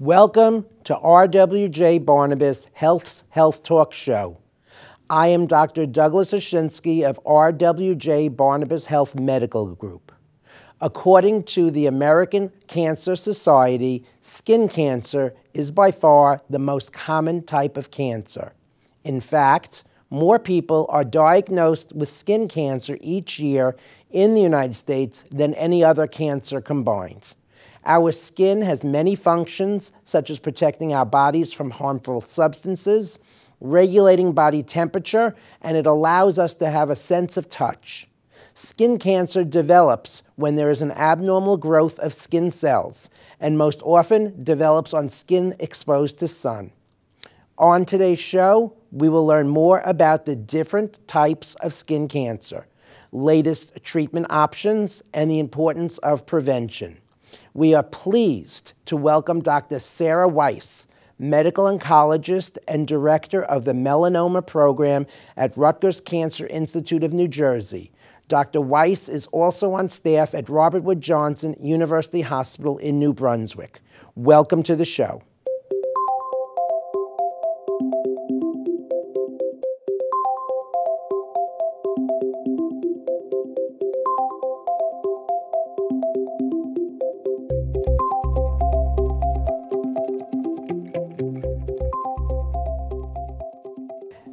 Welcome to RWJBarnabas Health's Health Talk Show. I am Dr. Douglas Oshinsky of RWJBarnabas Health Medical Group. According to the American Cancer Society, skin cancer is by far the most common type of cancer. In fact, more people are diagnosed with skin cancer each year in the United States than any other cancer combined. Our skin has many functions, such as protecting our bodies from harmful substances, regulating body temperature, and it allows us to have a sense of touch. Skin cancer develops when there is an abnormal growth of skin cells, and most often develops on skin exposed to sun. On today's show, we will learn more about the different types of skin cancer, latest treatment options, and the importance of prevention. We are pleased to welcome Dr. Sarah Weiss, medical oncologist and director of the melanoma program at Rutgers Cancer Institute of New Jersey. Dr. Weiss is also on staff at Robert Wood Johnson University Hospital in New Brunswick. Welcome to the show.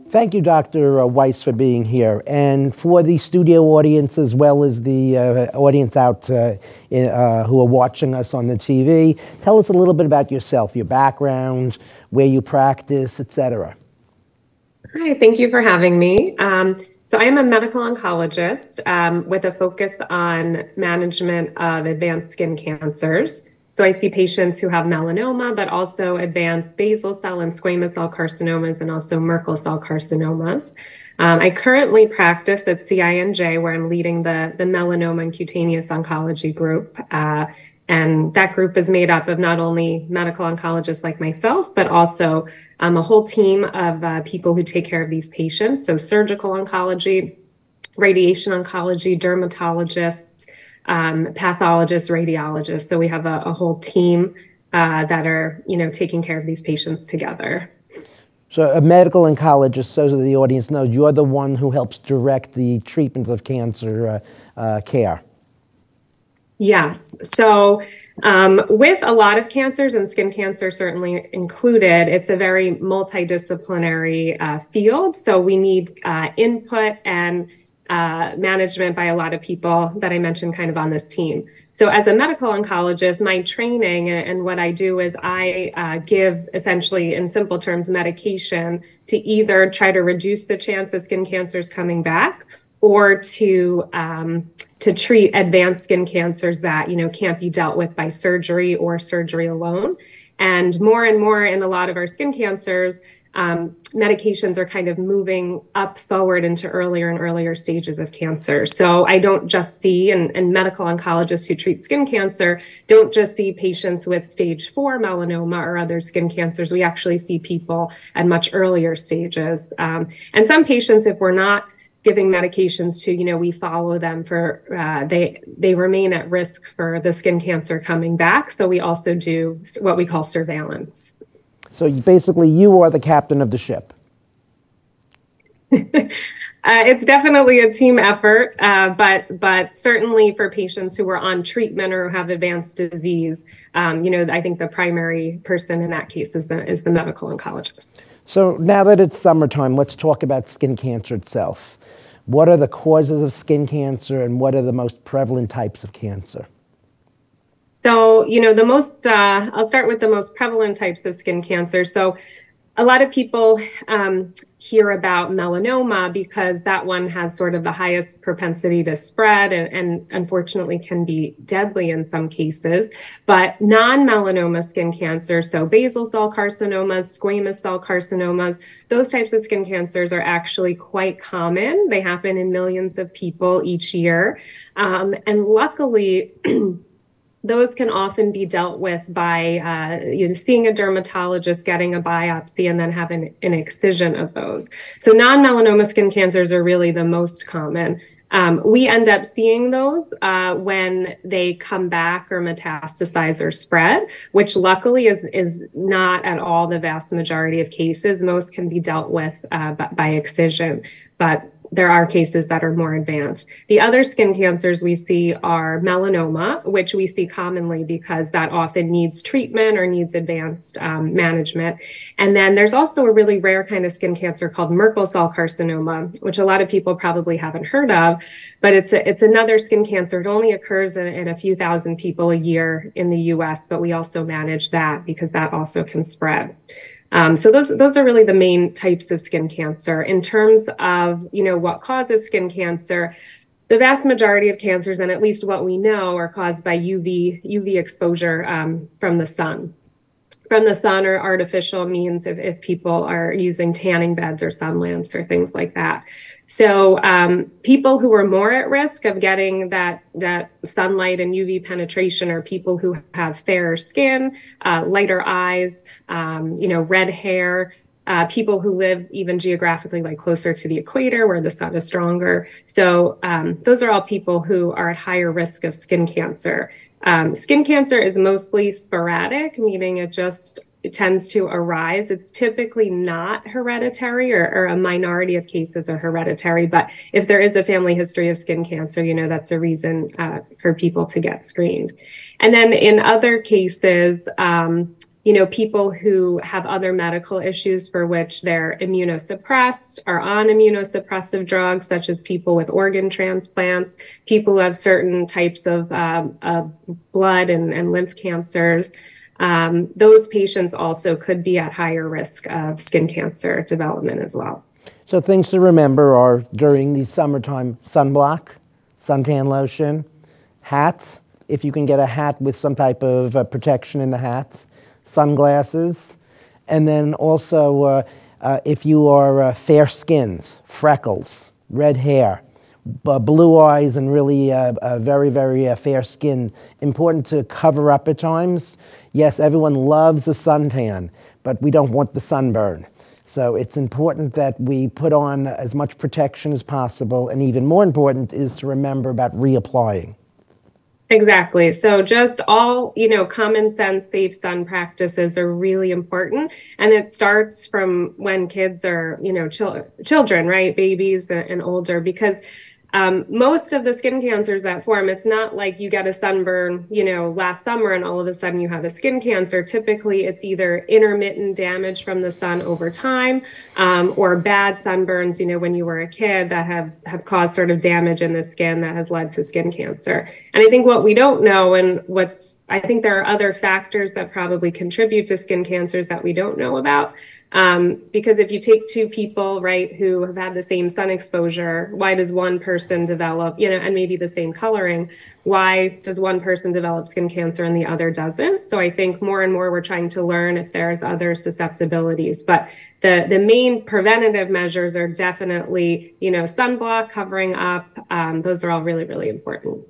Thank you, Dr. Weiss, for being here, and for the studio audience as well as the audience out who are watching us on the TV. Tell us a little bit about yourself, your background, where you practice, etc. Hi, thank you for having me. So I am a medical oncologist with a focus on management of advanced skin cancers. So I see patients who have melanoma, but also advanced basal cell and squamous cell carcinomas and also Merkel cell carcinomas. I currently practice at CINJ, where I'm leading the melanoma and cutaneous oncology group. And that group is made up of not only medical oncologists like myself, but also a whole team of people who take care of these patients. So surgical oncology, radiation oncology, dermatologists, pathologists, radiologists. So we have a whole team that are, taking care of these patients together. So a medical oncologist, so that the audience knows, you're the one who helps direct the treatment of cancer care. Yes. So with a lot of cancers, and skin cancer certainly included, it's a very multidisciplinary field. So we need input and management by a lot of people that I mentioned kind of on this team. So as a medical oncologist, my training and what I do is I give essentially, in simple terms, medication to either try to reduce the chance of skin cancers coming back or to treat advanced skin cancers that, can't be dealt with by surgery or surgery alone. And more in a lot of our skin cancers, medications are kind of moving up forward into earlier and earlier stages of cancer. So I don't just see, and medical oncologists who treat skin cancer don't just see patients with stage 4 melanoma or other skin cancers. We actually see people at much earlier stages. And some patients, if we're not giving medications to, we follow them for, they remain at risk for the skin cancer coming back. So we also do what we call surveillance. So basically, you are the captain of the ship. It's definitely a team effort, but certainly for patients who are on treatment or who have advanced disease, I think the primary person in that case is the medical oncologist. So now that it's summertime, let's talk about skin cancer itself. What are the causes of skin cancer, and what are the most prevalent types of cancer? So, the most, I'll start with the most prevalent types of skin cancer. So a lot of people hear about melanoma because that one has sort of the highest propensity to spread and unfortunately can be deadly in some cases. But non-melanoma skin cancer, so basal cell carcinomas, squamous cell carcinomas, those types of skin cancers are actually quite common. They happen in millions of people each year. And luckily, those can often be dealt with by seeing a dermatologist, getting a biopsy, and then having an excision of those. So non-melanoma skin cancers are really the most common. We end up seeing those when they come back or metastasize or spread, which luckily is not at all the vast majority of cases. Most can be dealt with by excision, but there are cases that are more advanced. The other skin cancers we see are melanoma, which we see commonly because that often needs treatment or needs advanced management. And then there's also a really rare kind of skin cancer called Merkel cell carcinoma, which a lot of people probably haven't heard of, but it's another skin cancer. It only occurs in a few thousand people a year in the US, but we also manage that because that also can spread. So those are really the main types of skin cancer. In terms of, you know, what causes skin cancer, the vast majority of cancers, and at least what we know, are caused by UV exposure from the sun. From the sun or artificial means if people are using tanning beds or sun lamps or things like that. So people who are more at risk of getting that sunlight and UV penetration are people who have fairer skin, lighter eyes, you know, red hair, people who live even geographically like closer to the equator where the sun is stronger. So those are all people who are at higher risk of skin cancer. Skin cancer is mostly sporadic, meaning it just tends to arise. It's typically not hereditary, or a minority of cases are hereditary. But if there is a family history of skin cancer, you know, that's a reason for people to get screened. And then in other cases, you know, people who have other medical issues for which they're immunosuppressed, are on immunosuppressive drugs, such as people with organ transplants, people who have certain types of blood and lymph cancers, those patients also could be at higher risk of skin cancer development as well. So things to remember are during the summertime, sunblock, suntan lotion, hats, if you can get a hat with some type of protection in the hat, sunglasses, and then also if you are fair skinned, freckles, red hair, blue eyes, and really very, very fair skin, important to cover up at times. Yes, everyone loves a suntan, but we don't want the sunburn. So it's important that we put on as much protection as possible, and even more important is to remember about reapplying. Exactly. So just all, you know, common sense, safe sun practices are really important. And it starts from when kids are, you know, children, right? Babies and older, because most of the skin cancers that form, it's not like you get a sunburn, you know, last summer and all of a sudden you have a skin cancer. Typically, it's either intermittent damage from the sun over time or bad sunburns, you know, when you were a kid that have caused sort of damage in the skin that has led to skin cancer. And I think what we don't know, and I think there are other factors that probably contribute to skin cancers that we don't know about. Because if you take two people, right, who have had the same sun exposure, why does one person develop, you know, and maybe the same coloring, why does one person develop skin cancer and the other doesn't? So I think more and more we're trying to learn if there's other susceptibilities, but the main preventative measures are definitely, you know, sunblock, covering up, those are all really, really important.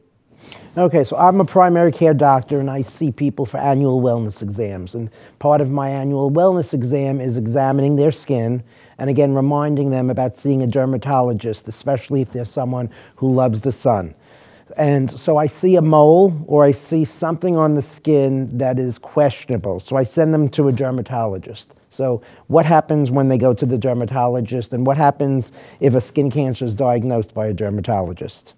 Okay, so I'm a primary care doctor and I see people for annual wellness exams. And part of my annual wellness exam is examining their skin and again reminding them about seeing a dermatologist, especially if there's someone who loves the sun. And so I see a mole or I see something on the skin that is questionable. So I send them to a dermatologist. So what happens when they go to the dermatologist, and what happens if a skin cancer is diagnosed by a dermatologist?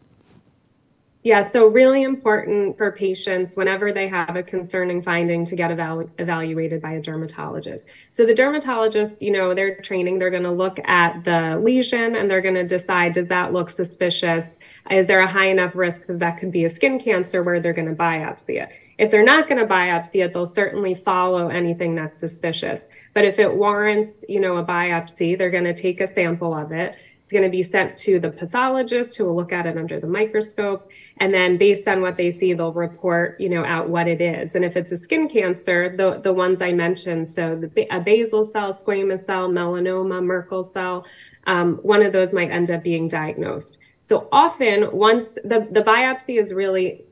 Yeah, so really important for patients whenever they have a concerning finding to get evaluated by a dermatologist. So the dermatologist, you know, their training, they're going to look at the lesion and they're going to decide, does that look suspicious? Is there a high enough risk that that could be a skin cancer where they're going to biopsy it? If they're not going to biopsy it, they'll certainly follow anything that's suspicious. But if it warrants, you know, a biopsy, they're going to take a sample of it. It's going to be sent to the pathologist who will look at it under the microscope. And then based on what they see, they'll report, you know, out what it is. And if it's a skin cancer, the ones I mentioned, so a basal cell, squamous cell, melanoma, Merkel cell, one of those might end up being diagnosed. So often once the biopsy is really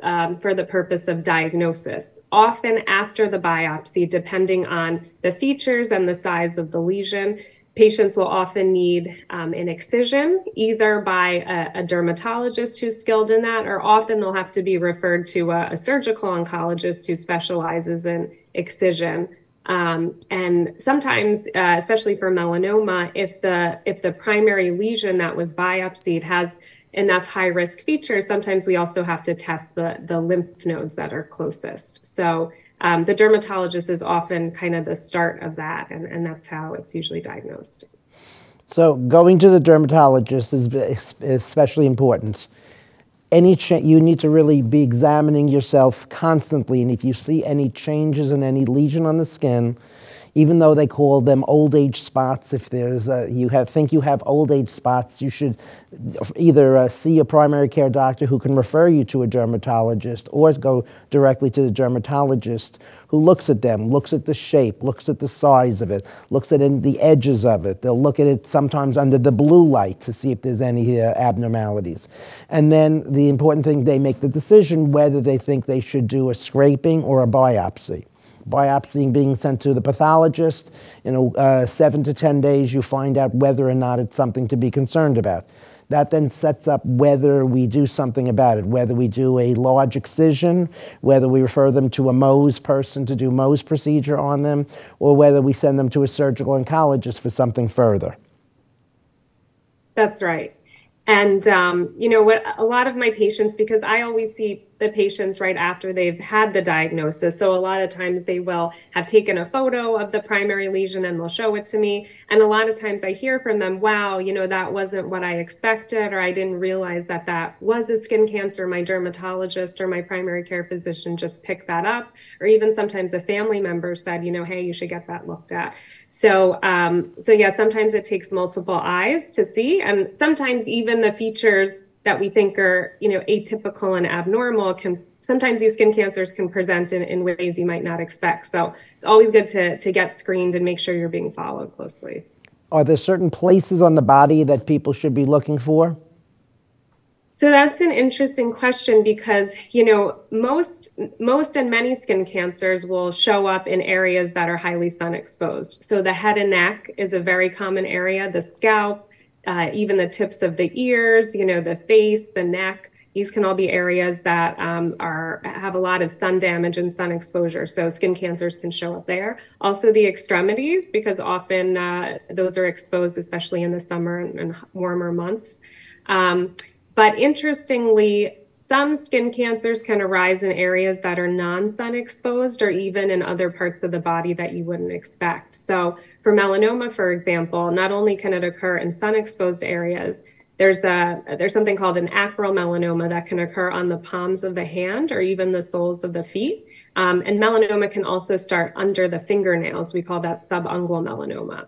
for the purpose of diagnosis, often after the biopsy, depending on the features and the size of the lesion, Patients will often need an excision, either by a dermatologist who's skilled in that, or often they'll have to be referred to a surgical oncologist who specializes in excision. And sometimes, especially for melanoma, if the primary lesion that was biopsied has enough high-risk features, sometimes we also have to test the lymph nodes that are closest. So the dermatologist is often kind of the start of that, and that's how it's usually diagnosed. So going to the dermatologist is especially important. You need to really be examining yourself constantly, and if you see any changes in any lesion on the skin, even though they call them old age spots, if there's you have old age spots, you should either see a primary care doctor who can refer you to a dermatologist, or go directly to the dermatologist who looks at them, looks at the shape, looks at the size of it, looks at the edges of it. They'll look at it sometimes under the blue light to see if there's any abnormalities. And then the important thing, they make the decision whether they think they should do a scraping or a biopsy. Biopsying being sent to the pathologist. In 7 to 10 days, you find out whether or not it's something to be concerned about. That then sets up whether we do something about it, whether we do a large excision, whether we refer them to a Mohs person to do Mohs procedure on them, or whether we send them to a surgical oncologist for something further. That's right. And, you know, what a lot of my patients, because I always see the patients right after they've had the diagnosis. So a lot of times they will have taken a photo of the primary lesion and they'll show it to me. And a lot of times I hear from them, wow, you know, that wasn't what I expected, or I didn't realize that that was a skin cancer. My dermatologist or my primary care physician just picked that up. Or even sometimes a family member said, you know, hey, you should get that looked at. So, yeah, sometimes it takes multiple eyes to see. And sometimes even the features that we think are, you know, atypical and abnormal, can sometimes these skin cancers can present in ways you might not expect. So it's always good to get screened and make sure you're being followed closely. Are there certain places on the body that people should be looking for? So that's an interesting question, because, you know, most and many skin cancers will show up in areas that are highly sun exposed. So the head and neck is a very common area, the scalp, even the tips of the ears, you know, the face, the neck. These can all be areas that have a lot of sun damage and sun exposure, so skin cancers can show up there. Also the extremities, because often those are exposed, especially in the summer and warmer months. But interestingly, some skin cancers can arise in areas that are non-sun exposed, or even in other parts of the body that you wouldn't expect. So for melanoma, for example, not only can it occur in sun exposed areas, there's something called an acral melanoma that can occur on the palms of the hand or even the soles of the feet. And melanoma can also start under the fingernails. We call that subungual melanoma.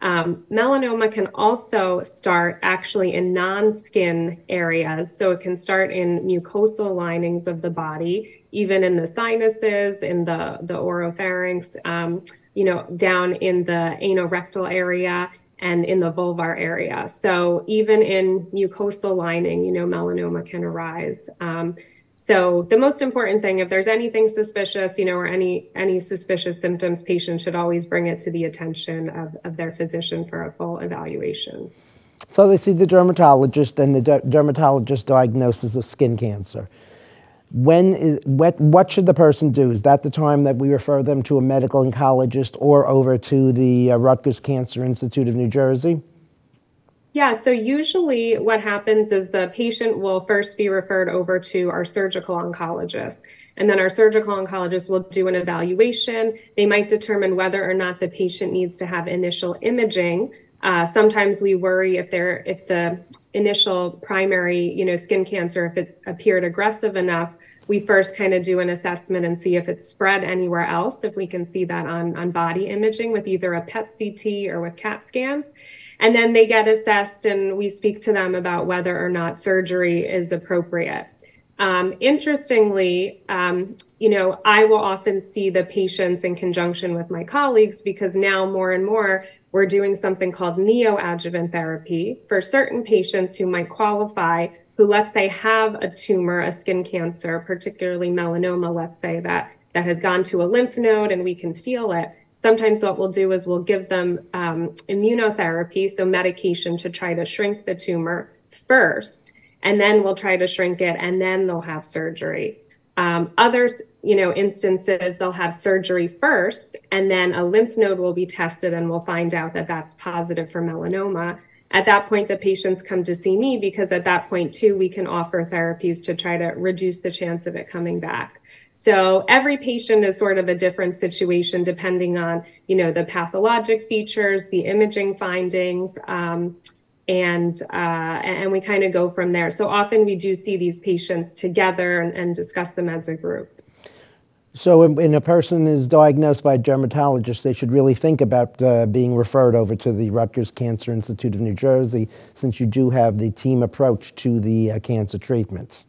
Melanoma can also start actually in non-skin areas. So it can start in mucosal linings of the body, even in the sinuses, in the oropharynx, you know, down in the anorectal area and in the vulvar area. So even in mucosal lining, you know, melanoma can arise. So the most important thing, if there's anything suspicious, you know, or any suspicious symptoms, patients should always bring it to the attention of their physician for a full evaluation. So they see the dermatologist, and the dermatologist diagnoses a skin cancer. What should the person do? Is that the time that we refer them to a medical oncologist or over to the Rutgers Cancer Institute of New Jersey? Yeah, so usually what happens is the patient will first be referred over to our surgical oncologist, and then our surgical oncologist will do an evaluation. They might determine whether or not the patient needs to have initial imaging. Sometimes we worry if the initial primary, you know, skin cancer, if it appeared aggressive enough, we first kind of do an assessment and see if it's spread anywhere else, if we can see that on body imaging with either a PET CT or with CAT scans. And then they get assessed and we speak to them about whether or not surgery is appropriate. Interestingly, you know, I will often see the patients in conjunction with my colleagues, because now more and more we're doing something called neoadjuvant therapy for certain patients who might qualify, who, let's say, have a tumor, a skin cancer, particularly melanoma, let's say, that has gone to a lymph node and we can feel it. Sometimes what we'll do is we'll give them immunotherapy, so medication to try to shrink the tumor first, and then we'll try to shrink it, and then they'll have surgery. Others, instances, they'll have surgery first, and then a lymph node will be tested, and we'll find out that that's positive for melanoma. At that point, the patients come to see me because at that point, too, we can offer therapies to try to reduce the chance of it coming back. So every patient is sort of a different situation depending on, the pathologic features, the imaging findings, and we kind of go from there. So often we do see these patients together and discuss them as a group. So when a person is diagnosed by a dermatologist, they should really think about being referred over to the Rutgers Cancer Institute of New Jersey, since you do have the team approach to the cancer treatments.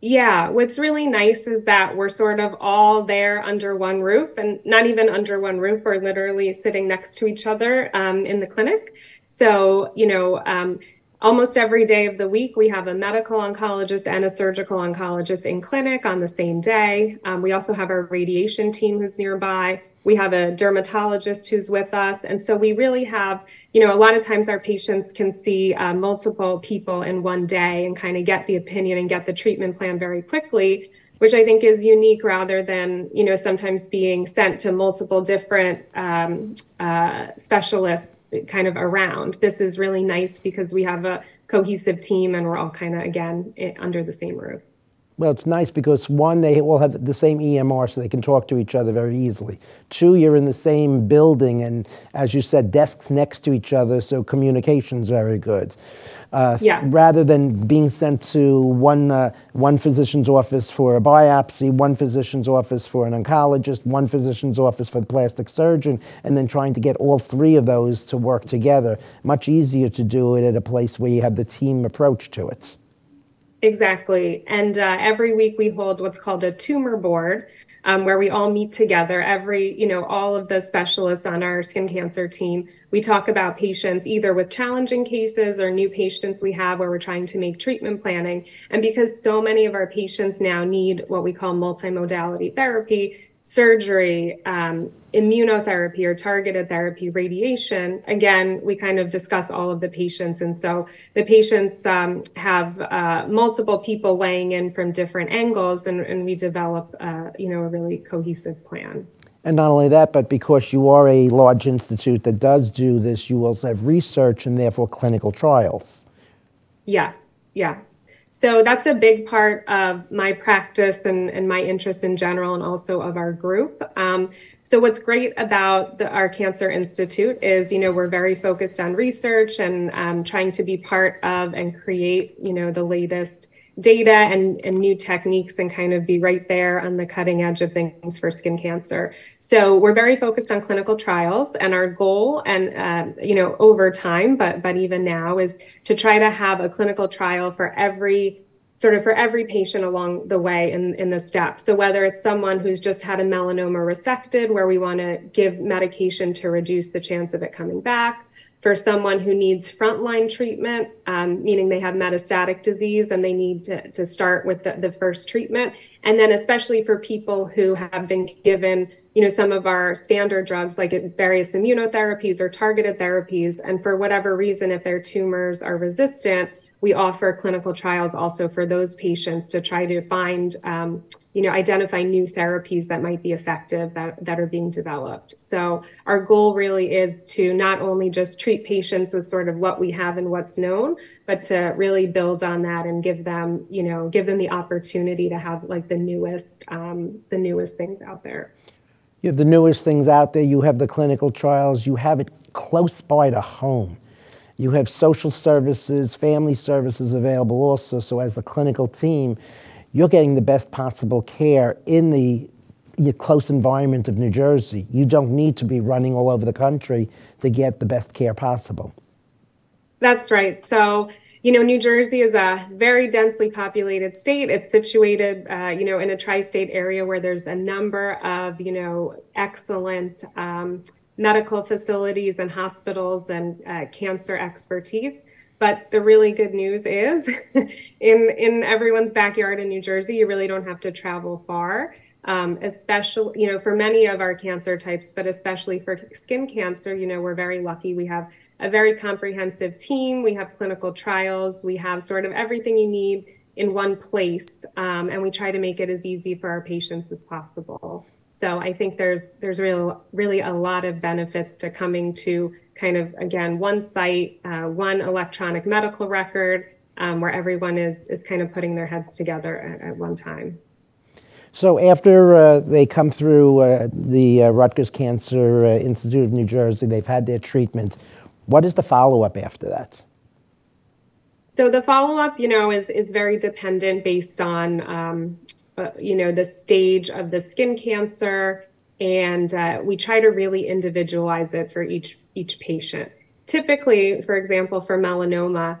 Yeah, what's really nice is that we're sort of all there under one roof, and not even under one roof, we're literally sitting next to each other in the clinic. So, almost every day of the week, we have a medical oncologist and a surgical oncologist in clinic on the same day. We also have our radiation team who's nearby. We have a dermatologist who's with us. And so we really have, a lot of times our patients can see multiple people in one day and kind of get the opinion and get the treatment plan very quickly, which I think is unique rather than, sometimes being sent to multiple different specialists kind of around. This is really nice because we have a cohesive team and we're all kind of, again, under the same roof. Well, it's nice because, one, they all have the same EMR, so they can talk to each other very easily. Two, you're in the same building, and as you said, desks next to each other, so communication's very good. Yes. Rather than being sent to one physician's office for a biopsy, one physician's office for an oncologist, one physician's office for the plastic surgeon, and then trying to get all three of those to work together. Much easier to do it at a place where you have the team approach to it. Exactly. And every week we hold what's called a tumor board, where we all meet together, all of the specialists on our skin cancer team. We talk about patients either with challenging cases or new patients we have where we're trying to make treatment planning. And because so many of our patients now need what we call multimodality therapy, surgery, immunotherapy or targeted therapy, radiation. Again, we kind of discuss all of the patients. And so the patients have multiple people weighing in from different angles, and we develop, a really cohesive plan. And not only that, but because you are a large institute that does do this, you also have research and therefore clinical trials. Yes, yes. So that's a big part of my practice and my interest in general, and also of our group. So what's great about our Cancer Institute is, we're very focused on research and trying to be part of and create, the latest data and new techniques and kind of be right there on the cutting edge of things for skin cancer. So we're very focused on clinical trials, and our goal and, over time, but even now, is to try to have a clinical trial for every patient along the way in the step. So whether it's someone who's just had a melanoma resected, where we want to give medication to reduce the chance of it coming back, for someone who needs frontline treatment, meaning they have metastatic disease and they need to start with the first treatment. And then especially for people who have been given, some of our standard drugs like various immunotherapies or targeted therapies. And for whatever reason, if their tumors are resistant, we offer clinical trials also for those patients to try to find, identify new therapies that might be effective that are being developed. So our goal really is to not only just treat patients with sort of what we have and what's known, but to really build on that and give them the opportunity to have like the newest things out there. You have the newest things out there. You have the clinical trials. You have it close by to home. You have social services, family services available also, so as the clinical team, you're getting the best possible care in your close environment of New Jersey. You don't need to be running all over the country to get the best care possible. That's right. So, New Jersey is a very densely populated state. It's situated, in a tri-state area where there's a number of, excellent medical facilities and hospitals and cancer expertise. But the really good news is in everyone's backyard in New Jersey, you really don't have to travel far. especially, for many of our cancer types, but especially for skin cancer, we're very lucky. We have a very comprehensive team. We have clinical trials. We have sort of everything you need in one place. And we try to make it as easy for our patients as possible. So I think there's really a lot of benefits to coming to kind of, again, one site, one electronic medical record, where everyone is kind of putting their heads together at one time. So after they come through the Rutgers Cancer Institute of New Jersey, they've had their treatment. What is the follow-up after that? So the follow-up, is very dependent based on, the stage of the skin cancer, and we try to really individualize it for each patient. Typically, for example, for melanoma,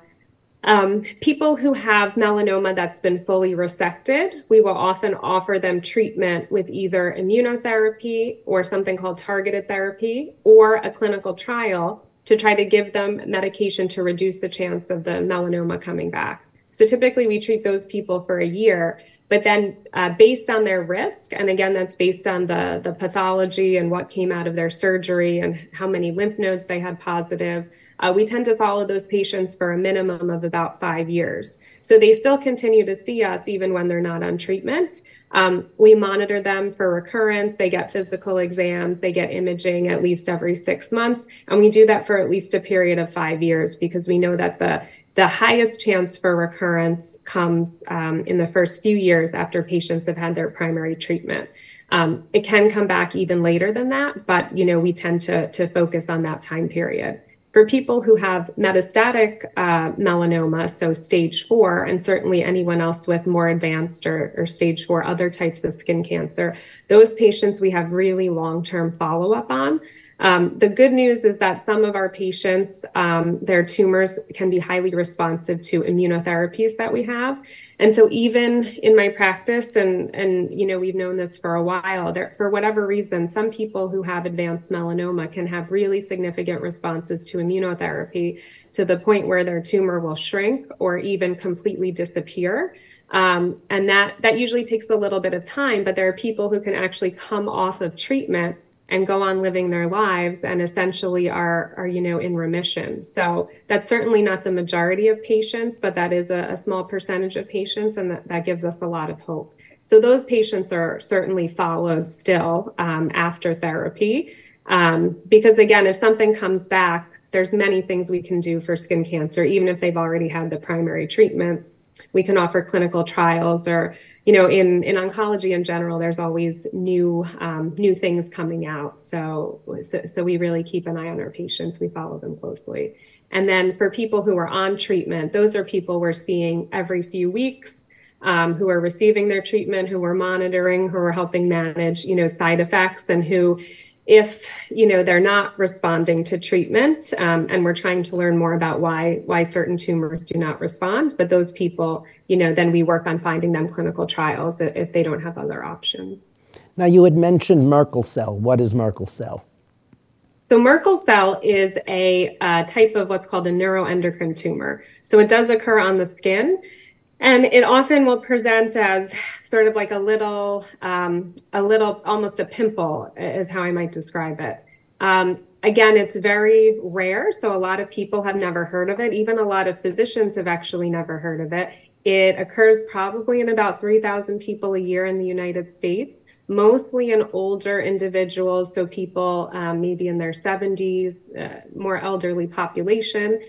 people who have melanoma that's been fully resected, we will often offer them treatment with either immunotherapy or something called targeted therapy or a clinical trial to try to give them medication to reduce the chance of the melanoma coming back. So typically we treat those people for a year, but then based on their risk, and again, that's based on the pathology and what came out of their surgery and how many lymph nodes they had positive, we tend to follow those patients for a minimum of about 5 years. So they still continue to see us even when they're not on treatment. We monitor them for recurrence. They get physical exams. They get imaging at least every 6 months. And we do that for at least a period of 5 years because we know that the highest chance for recurrence comes in the first few years after patients have had their primary treatment. It can come back even later than that, but we tend to focus on that time period. For people who have metastatic melanoma, so stage 4, and certainly anyone else with more advanced or stage 4 other types of skin cancer, those patients we have really long-term follow-up on. The good news is that some of our patients, their tumors can be highly responsive to immunotherapies that we have. And so even in my practice, and we've known this for a while, for whatever reason, some people who have advanced melanoma can have really significant responses to immunotherapy to the point where their tumor will shrink or even completely disappear. And that usually takes a little bit of time, but there are people who can actually come off of treatment and go on living their lives and essentially are in remission. So that's certainly not the majority of patients, but that is a small percentage of patients, and that gives us a lot of hope. So those patients are certainly followed still after therapy, because again, if something comes back, there's many things we can do for skin cancer, even if they've already had the primary treatments. We can offer clinical trials or, in oncology in general, there's always new things coming out. So we really keep an eye on our patients. We follow them closely. And then for people who are on treatment, those are people we're seeing every few weeks, who are receiving their treatment, who we're monitoring, who are helping manage, side effects, and who, if they're not responding to treatment, and we're trying to learn more about why certain tumors do not respond, but those people, then we work on finding them clinical trials if they don't have other options. Now, you had mentioned Merkel cell. What is Merkel cell? So Merkel cell is a type of what's called a neuroendocrine tumor. So it does occur on the skin. And it often will present as sort of like a little, almost a pimple is how I might describe it. Again, it's very rare. So a lot of people have never heard of it. Even a lot of physicians have actually never heard of it. It occurs probably in about 3,000 people a year in the United States, mostly in older individuals. So people maybe in their 70s, more elderly population,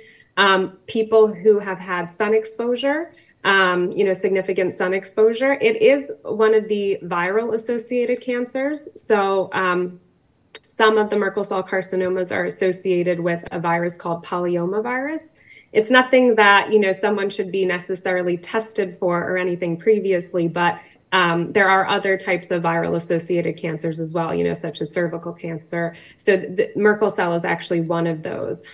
people who have had sun exposure, significant sun exposure. It is one of the viral associated cancers. So some of the Merkel cell carcinomas are associated with a virus called polyomavirus. It's nothing that, someone should be necessarily tested for or anything previously, but there are other types of viral associated cancers as well, such as cervical cancer. So the Merkel cell is actually one of those.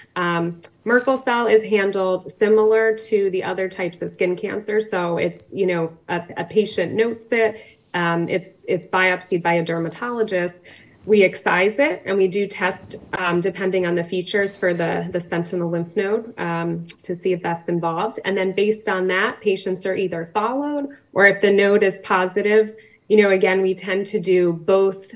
Merkel cell is handled similar to the other types of skin cancer. So it's, a patient notes it, it's biopsied by a dermatologist. We excise it and we do test depending on the features for the sentinel lymph node to see if that's involved. And then based on that, patients are either followed, or if the node is positive, you know, again, we tend to do both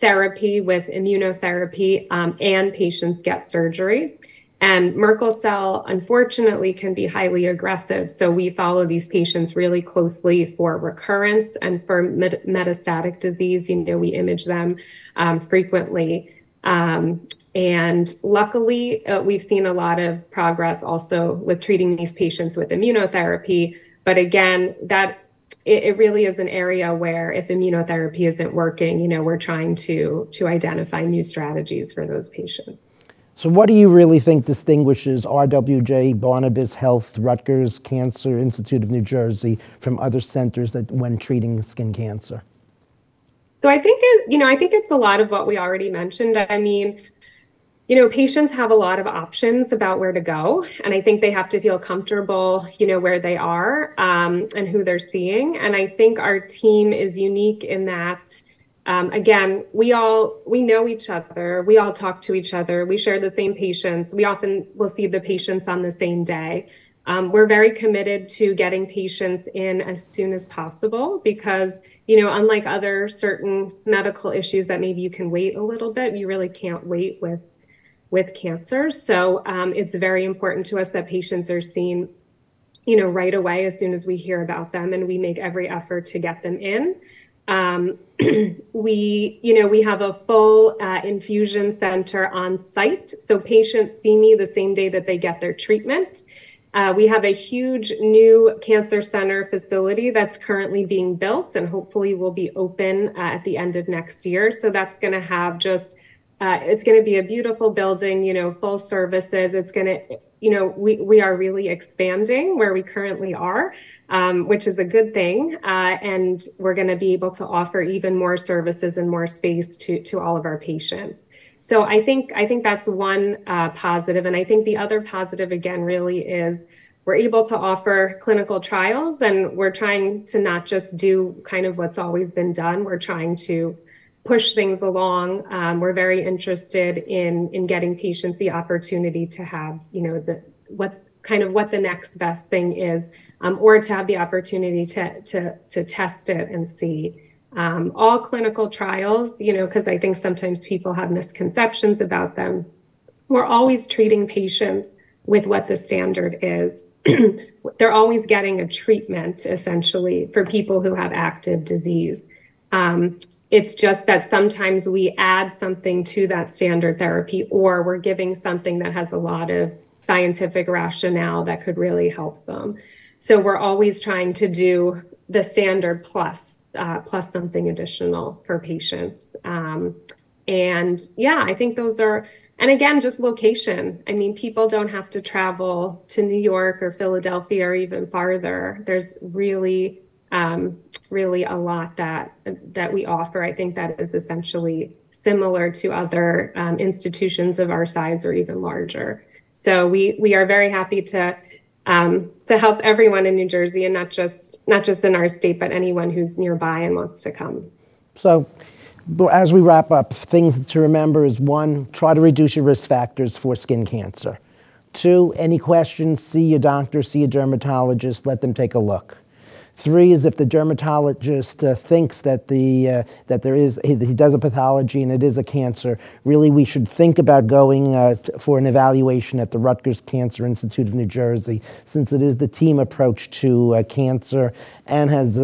therapy with immunotherapy and patients get surgery. And Merkel cell, unfortunately, can be highly aggressive. So we follow these patients really closely for recurrence and for metastatic disease. You know, we image them frequently. And luckily, we've seen a lot of progress also with treating these patients with immunotherapy. But again, that it really is an area where if immunotherapy isn't working, you know, we're trying to identify new strategies for those patients. So what do you really think distinguishes RWJBarnabas Health, Rutgers Cancer Institute of New Jersey, from other centers that when treating skin cancer? So I think, you know, I think it's a lot of what we already mentioned. I mean, you know, patients have a lot of options about where to go, and I think they have to feel comfortable, you know, where they are and who they're seeing. And I think our team is unique in that, again, we know each other, we all talk to each other, we share the same patients, we often will see the patients on the same day. We're very committed to getting patients in as soon as possible because, you know, unlike other certain medical issues that maybe you can wait a little bit, you really can't wait with cancer. So it's very important to us that patients are seen, you know, right away as soon as we hear about them, and we make every effort to get them in. We have a full infusion center on site. So patients see me the same day that they get their treatment. We have a huge new cancer center facility that's currently being built and hopefully will be open at the end of next year. So that's going to have it's going to be a beautiful building, you know, full services. It's going to, you know, we are really expanding where we currently are, which is a good thing. And we're going to be able to offer even more services and more space to all of our patients. So I think that's one positive. And I think the other positive, again, really is we're able to offer clinical trials, and we're trying to not just do kind of what's always been done. We're trying to push things along. We're very interested in getting patients the opportunity to have, you know, what the next best thing is, or to have the opportunity to test it and see. All clinical trials, you know, because I think sometimes people have misconceptions about them. We're always treating patients with what the standard is. They're always getting a treatment, essentially, for people who have active disease. It's just that sometimes we add something to that standard therapy, or we're giving something that has a lot of scientific rationale that could really help them. So we're always trying to do the standard plus something additional for patients. I think those are, and again, just location. I mean, people don't have to travel to New York or Philadelphia or even farther. There's really a lot that we offer. I think that is essentially similar to other institutions of our size or even larger. So we are very happy to help everyone in New Jersey, and not just in our state, but anyone who's nearby and wants to come. So as we wrap up, things to remember is 1, try to reduce your risk factors for skin cancer. 2, any questions, see your doctor, see a dermatologist, let them take a look. 3 is if the dermatologist thinks that he does a pathology and it is a cancer, really we should think about going for an evaluation at the Rutgers Cancer Institute of New Jersey, since it is the team approach to cancer and has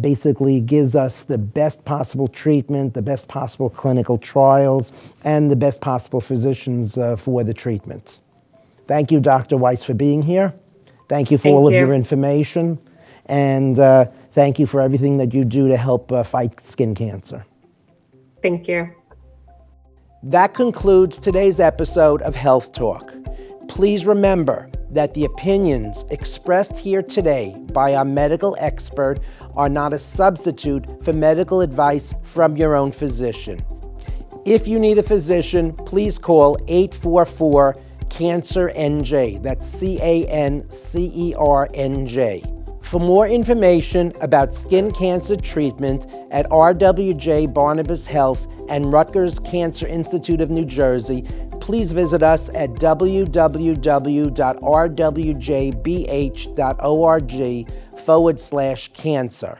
basically gives us the best possible treatment, the best possible clinical trials, and the best possible physicians for the treatment. Thank you, Dr. Weiss, for being here. Thank you for all of your information. And thank you for everything that you do to help fight skin cancer. Thank you. That concludes today's episode of Health Talk. Please remember that the opinions expressed here today by our medical expert are not a substitute for medical advice from your own physician. If you need a physician, please call 844-CANCER-NJ. That's CANCERNJ. For more information about skin cancer treatment at RWJBarnabas Health and Rutgers Cancer Institute of New Jersey, please visit us at www.rwjbh.org/cancer.